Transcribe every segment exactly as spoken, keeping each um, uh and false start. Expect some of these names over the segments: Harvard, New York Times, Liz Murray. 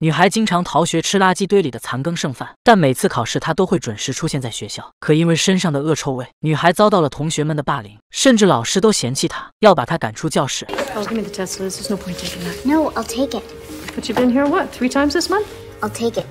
女孩经常逃学吃垃圾堆里的残羹剩饭，但每次考试她都会准时出现在学校。可因为身上的恶臭味，女孩遭到了同学们的霸凌，甚至老师都嫌弃她，要把她赶出教室。Oh, give me the test, Liz. There's no point taking that. No, I'll take it. But you've been here what, three times this month? I'll take it.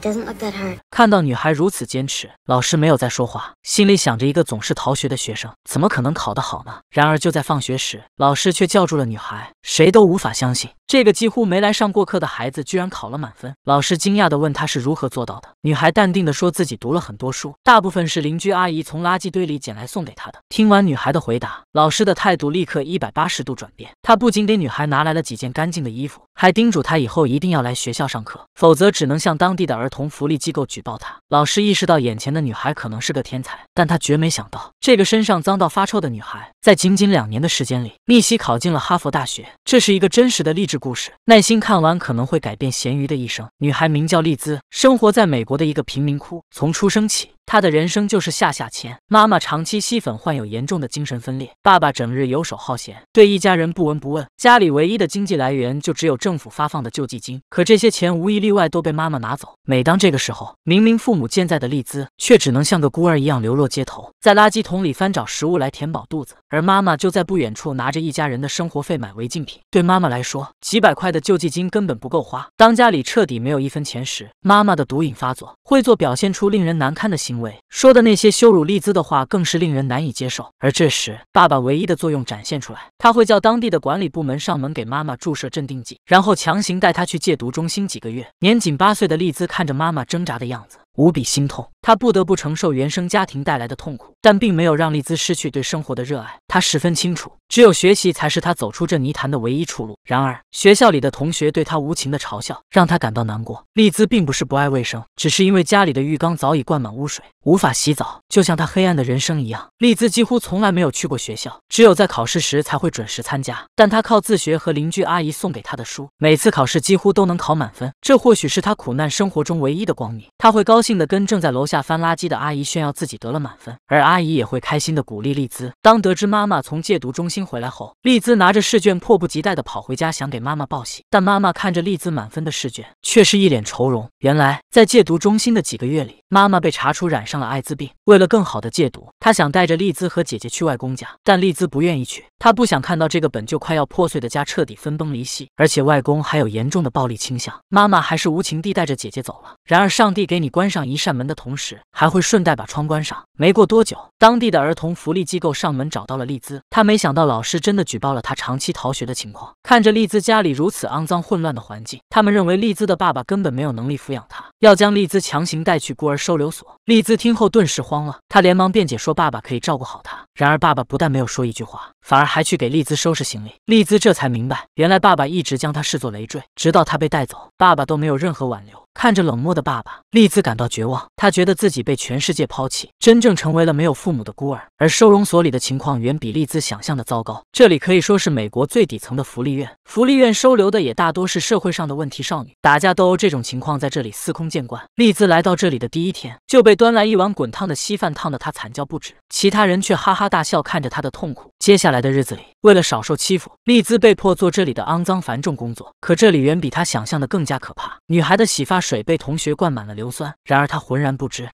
Doesn't look that hard. 看到女孩如此坚持，老师没有再说话，心里想着一个总是逃学的学生，怎么可能考得好呢？然而就在放学时，老师却叫住了女孩。谁都无法相信，这个几乎没来上过课的孩子居然考了满分。老师惊讶地问她是如何做到的。女孩淡定地说自己读了很多书，大部分是邻居阿姨从垃圾堆里捡来送给她的。听完女孩的回答，老师的态度立刻一百八十度转变。他不仅给女孩拿来了几件干净的衣服，还叮嘱她以后一定要来学校上课，否则只能向当地的儿童福利机构举报她。老师意识到眼前的女孩可能是个天才，但他绝没想到，这个身上脏到发臭的女孩，在仅仅两年的时间里，逆袭考进了哈佛大学。这是一个真实的励志故事，耐心看完可能会改变咸鱼的一生。女孩名叫丽兹，生活在美国的一个贫民窟。从出生起，她的人生就是下下签。妈妈长期吸粉，患有严重的精神分裂；爸爸整日游手好闲，对一家人不闻不问。家里唯一的经济来源就只有政府发放的救济金，可这些钱无一例外都被妈妈拿走。每当这个时候，明明父母健在的丽兹，却只能像个孤儿一样流落街头，在垃圾桶里翻找食物来填饱肚子。而妈妈就在不远处拿着一家人的生活费买违禁品。对妈妈来说，几百块的救济金根本不够花。当家里彻底没有一分钱时，妈妈的毒瘾发作，会做表现出令人难堪的行为，说的那些羞辱丽兹的话更是令人难以接受。而这时，爸爸唯一的作用展现出来，他会叫当地的管理部门上门给妈妈注射镇定剂，然后强行带她去戒毒中心几个月。年仅八岁的丽兹看着妈妈挣扎的样子，无比心痛，她不得不承受原生家庭带来的痛苦，但并没有让丽兹失去对生活的热爱。她十分清楚，只有学习才是她走出这泥潭的唯一出路。然而，学校里的同学对她无情的嘲笑，让她感到难过。丽兹并不是不爱卫生，只是因为家里的浴缸早已灌满污水，无法洗澡。就像她黑暗的人生一样，丽兹几乎从来没有去过学校，只有在考试时才会准时参加。但她靠自学和邻居阿姨送给她的书，每次考试几乎都能考满分。这或许是她苦难生活中唯一的光明。她会高高兴地跟正在楼下翻垃圾的阿姨炫耀自己得了满分，而阿姨也会开心地鼓励丽兹。当得知妈妈从戒毒中心回来后，丽兹拿着试卷迫不及待地跑回家，想给妈妈报喜。但妈妈看着丽兹满分的试卷，却是一脸愁容。原来，在戒毒中心的几个月里，妈妈被查出染上了艾滋病。为了更好地戒毒，她想带着丽兹和姐姐去外公家，但丽兹不愿意去。她不想看到这个本就快要破碎的家彻底分崩离析，而且外公还有严重的暴力倾向。妈妈还是无情地带着姐姐走了。然而，上帝给你关上一扇门的同时，还会顺带把窗关上。没过多久，当地的儿童福利机构上门找到了丽兹。他没想到老师真的举报了他长期逃学的情况。看着丽兹家里如此肮脏混乱的环境，他们认为丽兹的爸爸根本没有能力抚养她，要将丽兹强行带去孤儿收留所。丽兹听后顿时慌了，她连忙辩解说爸爸可以照顾好她。然而爸爸不但没有说一句话，反而还去给丽兹收拾行李。丽兹这才明白，原来爸爸一直将她视作累赘，直到她被带走，爸爸都没有任何挽留。看着冷漠的爸爸，丽兹感到绝望。她觉得自己被全世界抛弃，真正成为了没有父母的孤儿。而收容所里的情况远比丽兹想象的糟糕。这里可以说是美国最底层的福利院，福利院收留的也大多是社会上的问题少女。打架斗殴这种情况在这里司空见惯。丽兹来到这里的第一天，就被端来一碗滚烫的稀饭烫得她惨叫不止，其他人却哈哈大笑，看着她的痛苦。接下来的日子里，为了少受欺负，丽兹被迫做这里的肮脏繁重工作。可这里远比她想象的更加可怕。女孩的洗发水被同学灌满了硫酸，然而她浑然不知。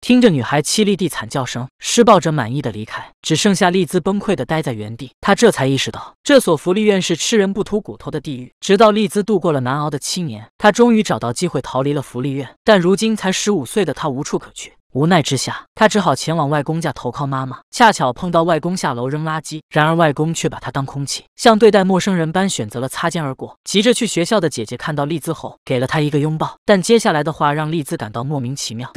听着女孩凄厉地惨叫声，施暴者满意的离开，只剩下丽兹崩溃的待在原地。她这才意识到，这所福利院是吃人不吐骨头的地狱。直到丽兹度过了难熬的七年，她终于找到机会逃离了福利院。但如今才十五岁的她无处可去。无奈之下，她只好前往外公家投靠妈妈。恰巧碰到外公下楼扔垃圾，然而外公却把她当空气，像对待陌生人般选择了擦肩而过。急着去学校的姐姐看到丽兹后，给了她一个拥抱。但接下来的话让丽兹感到莫名其妙。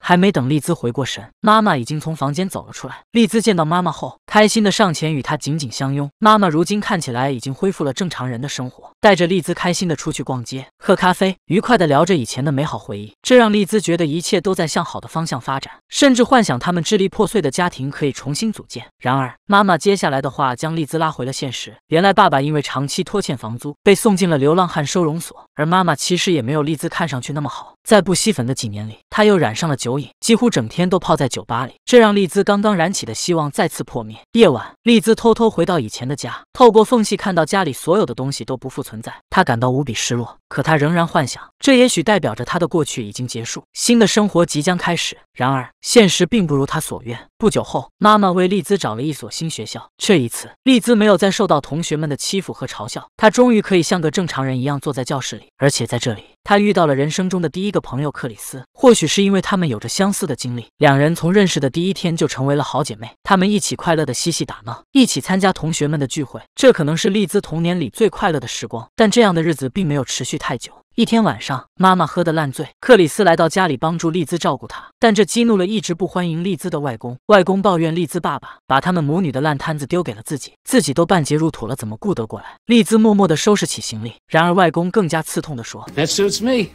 还没等丽兹回过神，妈妈已经从房间走了出来。丽兹见到妈妈后，开心的上前与她紧紧相拥。妈妈如今看起来已经恢复了正常人的生活，带着丽兹开心的出去逛街、喝咖啡，愉快的聊着以前的美好回忆。这让丽兹觉得一切都在向好的方向发展，甚至幻想他们支离破碎的家庭可以重新组建。然而，妈妈接下来的话将丽兹拉回了现实。原来，爸爸因为长期拖欠房租，被送进了流浪汉收容所。而妈妈其实也没有丽兹看上去那么好，在不吸粉的几年里，她又染上了酒酒瘾，几乎整天都泡在酒吧里，这让丽兹刚刚燃起的希望再次破灭。夜晚，丽兹偷偷回到以前的家，透过缝隙看到家里所有的东西都不复存在，她感到无比失落。可她仍然幻想，这也许代表着她的过去已经结束，新的生活即将开始。然而，现实并不如她所愿。不久后，妈妈为丽兹找了一所新学校，这一次，丽兹没有再受到同学们的欺负和嘲笑，她终于可以像个正常人一样坐在教室里，而且在这里。 他遇到了人生中的第一个朋友克里斯，或许是因为他们有着相似的经历，两人从认识的第一天就成为了好姐妹。她们一起快乐的嬉戏打闹，一起参加同学们的聚会，这可能是丽兹童年里最快乐的时光。但这样的日子并没有持续太久。 一天晚上，妈妈喝得烂醉，克里斯来到家里帮助丽兹照顾她，但这激怒了一直不欢迎丽兹的外公。外公抱怨丽兹爸爸把他们母女的烂摊子丢给了自己，自己都半截入土了，怎么顾得过来？丽兹默默地收拾起行李，然而外公更加刺痛地说 ：“That suits me.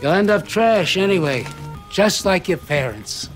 You'll end up trash anyway, just like your parents.”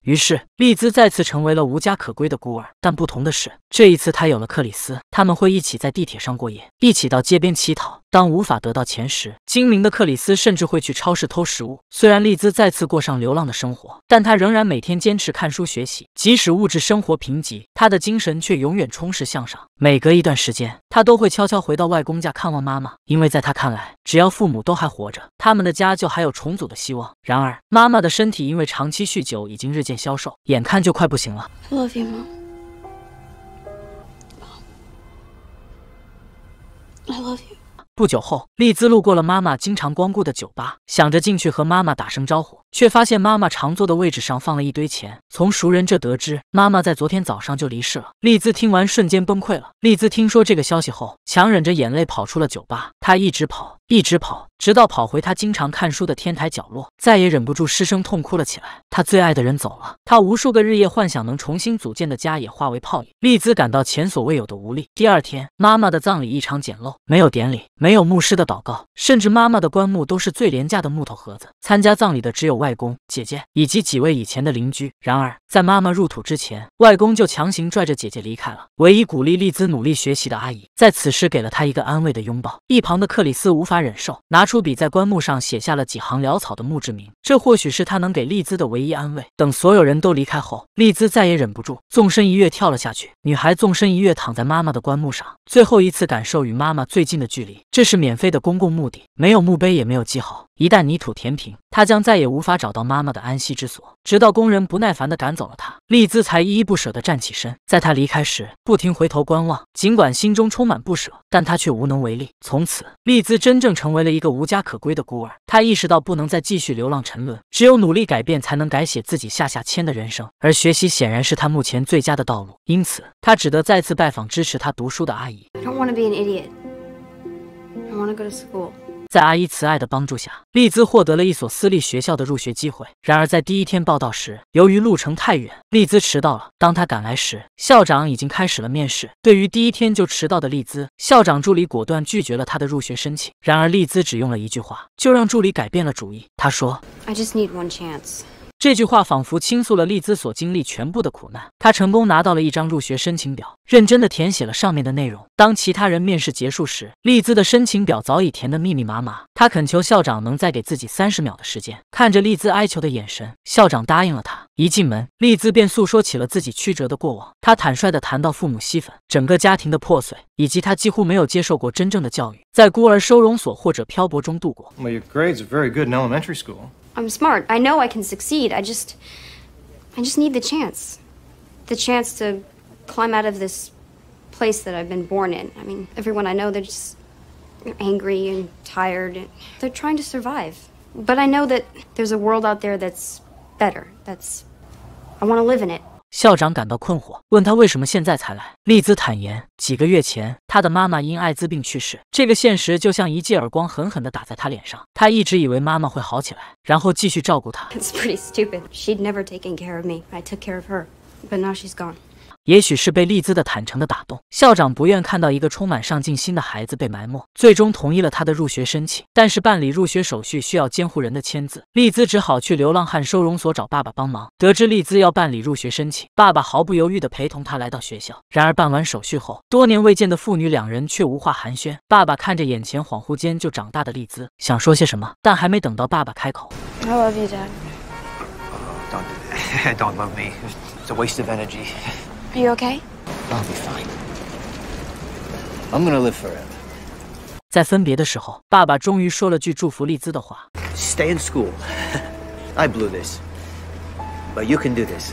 于是，丽兹再次成为了无家可归的孤儿。但不同的是，这一次她有了克里斯，他们会一起在地铁上过夜，一起到街边乞讨。 当无法得到钱时，精明的克里斯甚至会去超市偷食物。虽然丽兹再次过上流浪的生活，但她仍然每天坚持看书学习。即使物质生活贫瘠，她的精神却永远充实向上。每隔一段时间，她都会悄悄回到外公家看望妈妈，因为在她看来，只要父母都还活着，他们的家就还有重组的希望。然而，妈妈的身体因为长期酗酒已经日渐消瘦，眼看就快不行了。I love you, Mom. I love you. 不久后，丽兹路过了妈妈经常光顾的酒吧，想着进去和妈妈打声招呼，却发现妈妈常坐的位置上放了一堆钱。从熟人这得知，妈妈在昨天早上就离世了。丽兹听完瞬间崩溃了。丽兹听说这个消息后，强忍着眼泪跑出了酒吧，她一直跑，一直跑。 直到跑回他经常看书的天台角落，再也忍不住失声痛哭了起来。他最爱的人走了，他无数个日夜幻想能重新组建的家也化为泡影。丽兹感到前所未有的无力。第二天，妈妈的葬礼异常简陋，没有典礼，没有牧师的祷告，甚至妈妈的棺木都是最廉价的木头盒子。参加葬礼的只有外公、姐姐以及几位以前的邻居。然而，在妈妈入土之前，外公就强行拽着姐姐离开了。唯一鼓励丽兹努力学习的阿姨，在此时给了她一个安慰的拥抱。一旁的克里斯无法忍受，拿出 出笔在棺木上写下了几行潦草的墓志铭，这或许是他能给丽兹的唯一安慰。等所有人都离开后，丽兹再也忍不住，纵身一跃跳了下去。女孩纵身一跃躺在妈妈的棺木上，最后一次感受与妈妈最近的距离。这是免费的公共墓地，没有墓碑，也没有记号。 一旦泥土填平，他将再也无法找到妈妈的安息之所，直到工人不耐烦地赶走了他，丽兹才依依不舍地站起身。在他离开时，不停回头观望，尽管心中充满不舍，但他却无能为力。从此，丽兹真正成为了一个无家可归的孤儿。他意识到不能再继续流浪沉沦，只有努力改变，才能改写自己下下签的人生。而学习显然是他目前最佳的道路，因此他只得再次拜访支持他读书的阿姨。I don't want to be an idiot. I want to go to school. 在阿姨慈爱的帮助下，丽兹获得了一所私立学校的入学机会。然而，在第一天报到时，由于路程太远，丽兹迟到了。当她赶来时，校长已经开始了面试。对于第一天就迟到的丽兹，校长助理果断拒绝了她的入学申请。然而，丽兹只用了一句话，就让助理改变了主意。她说 ：“I just need one chance.” 这句话仿佛倾诉了丽兹所经历全部的苦难。她成功拿到了一张入学申请表，认真的填写了上面的内容。当其他人面试结束时，丽兹的申请表早已填得密密麻麻。她恳求校长能再给自己三十秒的时间。看着丽兹哀求的眼神，校长答应了她。一进门，丽兹便诉说起了自己曲折的过往。她坦率地谈到父母吸粉、整个家庭的破碎，以及她几乎没有接受过真正的教育，在孤儿收容所或者漂泊中度过。Well, your grades are very good in elementary school. I'm smart. I know I can succeed. I just, I just need the chance, the chance to climb out of this place that I've been born in. I mean, everyone I know, they're just they're angry and tired. They're trying to survive. But I know that there's a world out there that's better. That's, I want to live in it. 校长感到困惑，问他为什么现在才来。丽兹坦言，几个月前，她的妈妈因艾滋病去世，这个现实就像一记耳光，狠狠地打在她脸上。她一直以为妈妈会好起来，然后继续照顾她。It's pretty stupid. She'd never taken care of me. I took care of her, but now she's gone. 也许是被丽兹的坦诚的打动，校长不愿看到一个充满上进心的孩子被埋没，最终同意了他的入学申请。但是办理入学手续需要监护人的签字，丽兹只好去流浪汉收容所找爸爸帮忙。得知丽兹要办理入学申请，爸爸毫不犹豫地陪同她来到学校。然而办完手续后，多年未见的父女两人却无话寒暄。爸爸看着眼前恍惚间就长大的丽兹，想说些什么，但还没等到爸爸开口，I love you, Dad. Don't, don't move me. It's a waste of energy. Are you okay? I'll be fine. I'm gonna live forever. 在分别的时候，爸爸终于说了句祝福丽兹的话 ：“Stay in school. I blew this, but you can do this.”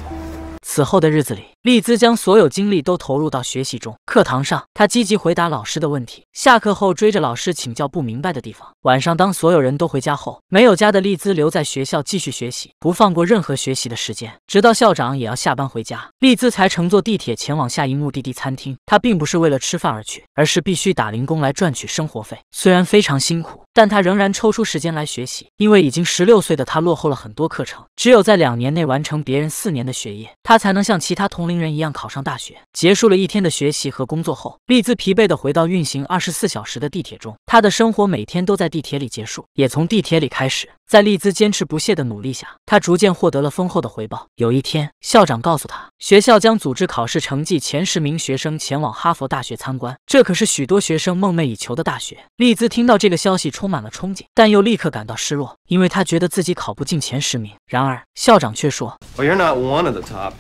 此后的日子里，丽兹将所有精力都投入到学习中。课堂上，她积极回答老师的问题；下课后，追着老师请教不明白的地方。晚上，当所有人都回家后，没有家的丽兹留在学校继续学习，不放过任何学习的时间，直到校长也要下班回家，丽兹才乘坐地铁前往下一目的地餐厅。她并不是为了吃饭而去，而是必须打零工来赚取生活费。虽然非常辛苦， 但他仍然抽出时间来学习，因为已经十六岁的他落后了很多课程，只有在两年内完成别人四年的学业，他才能像其他同龄人一样考上大学。结束了一天的学习和工作后，丽兹疲惫地回到运行二十四小时的地铁中。他的生活每天都在地铁里结束，也从地铁里开始。 在丽兹坚持不懈的努力下，她逐渐获得了丰厚的回报。有一天，校长告诉她，学校将组织考试成绩前十名学生前往哈佛大学参观，这可是许多学生梦寐以求的大学。丽兹听到这个消息，充满了憧憬，但又立刻感到失落，因为她觉得自己考不进前十名。然而，校长却说 ：“Well, you're not one of the top.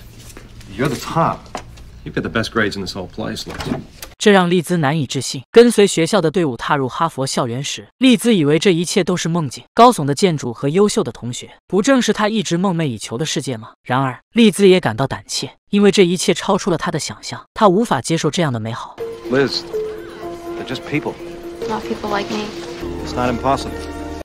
You're the top. You've got the best grades in this whole place, Liz.” 这让丽兹难以置信。跟随学校的队伍踏入哈佛校园时，丽兹以为这一切都是梦境。高耸的建筑和优秀的同学，不正是她一直梦寐以求的世界吗？然而，丽兹也感到胆怯，因为这一切超出了她的想象，她无法接受这样的美好。Liz, they're just people, not people like me. It's not impossible.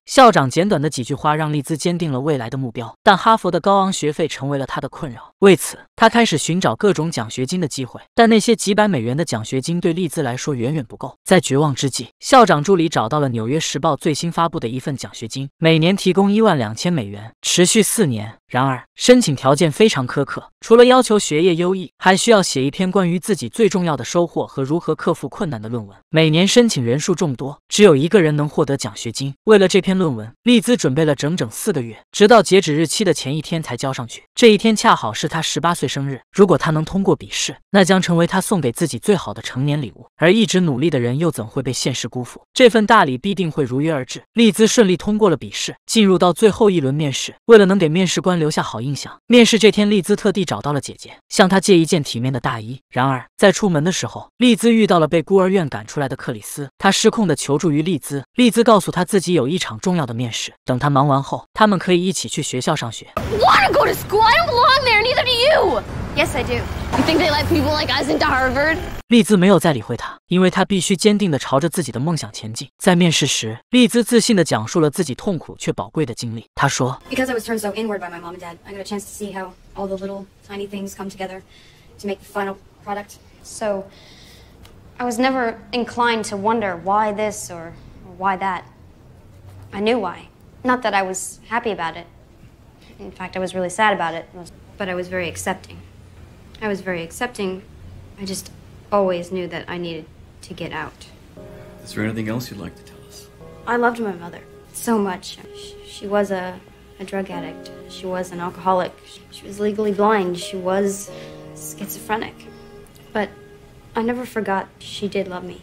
校长简短的几句话让丽兹坚定了未来的目标，但哈佛的高昂学费成为了她的困扰。为此，她开始寻找各种奖学金的机会，但那些几百美元的奖学金对丽兹来说远远不够。在绝望之际，校长助理找到了《纽约时报》最新发布的一份奖学金，每年提供一万两千美元，持续四年。 然而，申请条件非常苛刻，除了要求学业优异，还需要写一篇关于自己最重要的收获和如何克服困难的论文。每年申请人数众多，只有一个人能获得奖学金。为了这篇论文，丽兹准备了整整四个月，直到截止日期的前一天才交上去。这一天恰好是她十八岁生日。如果她能通过笔试，那将成为她送给自己最好的成年礼物。而一直努力的人又怎会被现实辜负？这份大礼必定会如约而至。丽兹顺利通过了笔试，进入到最后一轮面试。为了能给面试官 留下好印象。面试这天，丽兹特地找到了姐姐，向她借一件体面的大衣。然而，在出门的时候，丽兹遇到了被孤儿院赶出来的克里斯，她失控地求助于丽兹。丽兹告诉她自己有一场重要的面试，等她忙完后，他们可以一起去学校上学。Want to go to school? I don't belong there. Neither do you. Yes, I do. You think they let people like us into Harvard? 丽兹没有再理会他，因为他必须坚定地朝着自己的梦想前进。在面试时，丽兹自信地讲述了自己痛苦却宝贵的经历。她说 ：“Because I was turned so inward by my mom and dad, I got a chance to see how all the little tiny things come together to make the final product. So I was never inclined to wonder why this or why that. I knew why. Not that I was happy about it. In fact, I was really sad about it. But I was very accepting. I was very accepting. I just always knew that I needed to get out. Is there anything else you'd like to tell us? I loved my mother so much. She was a, a drug addict. She was an alcoholic. She was legally blind. She was schizophrenic. But I never forgot she did love me,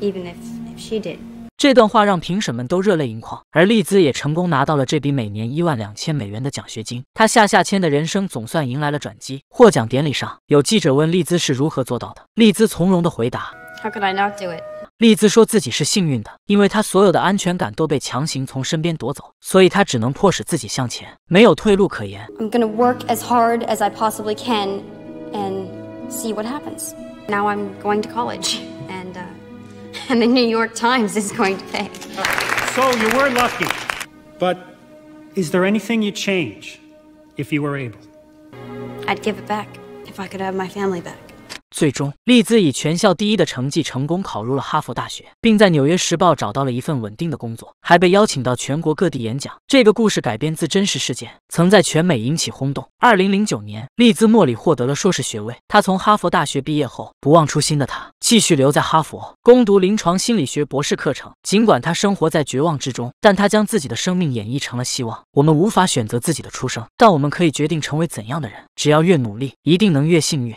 even if, if she did. 这段话让评审们都热泪盈眶，而丽兹也成功拿到了这笔每年一万两千美元的奖学金。她下下签的人生总算迎来了转机。获奖典礼上，有记者问丽兹是如何做到的，丽兹从容地回答 ：“How could I not do it？” 丽兹说自己是幸运的，因为她所有的安全感都被强行从身边夺走，所以她只能迫使自己向前，没有退路可言。I'm gonna work as hard as I possibly can and see what happens. Now I'm going to college and.、Uh... And the New York Times is going to pay. So you were lucky, but is there anything you'd change if you were able? I'd give it back if I could have my family back. 最终，丽兹以全校第一的成绩成功考入了哈佛大学，并在《纽约时报》找到了一份稳定的工作，还被邀请到全国各地演讲。这个故事改编自真实事件，曾在全美引起轰动。二零零九年，丽兹·莫里获得了硕士学位。她从哈佛大学毕业后，不忘初心的她继续留在哈佛，攻读临床心理学博士课程。尽管她生活在绝望之中，但她将自己的生命演绎成了希望。我们无法选择自己的出生，但我们可以决定成为怎样的人。只要越努力，一定能越幸运。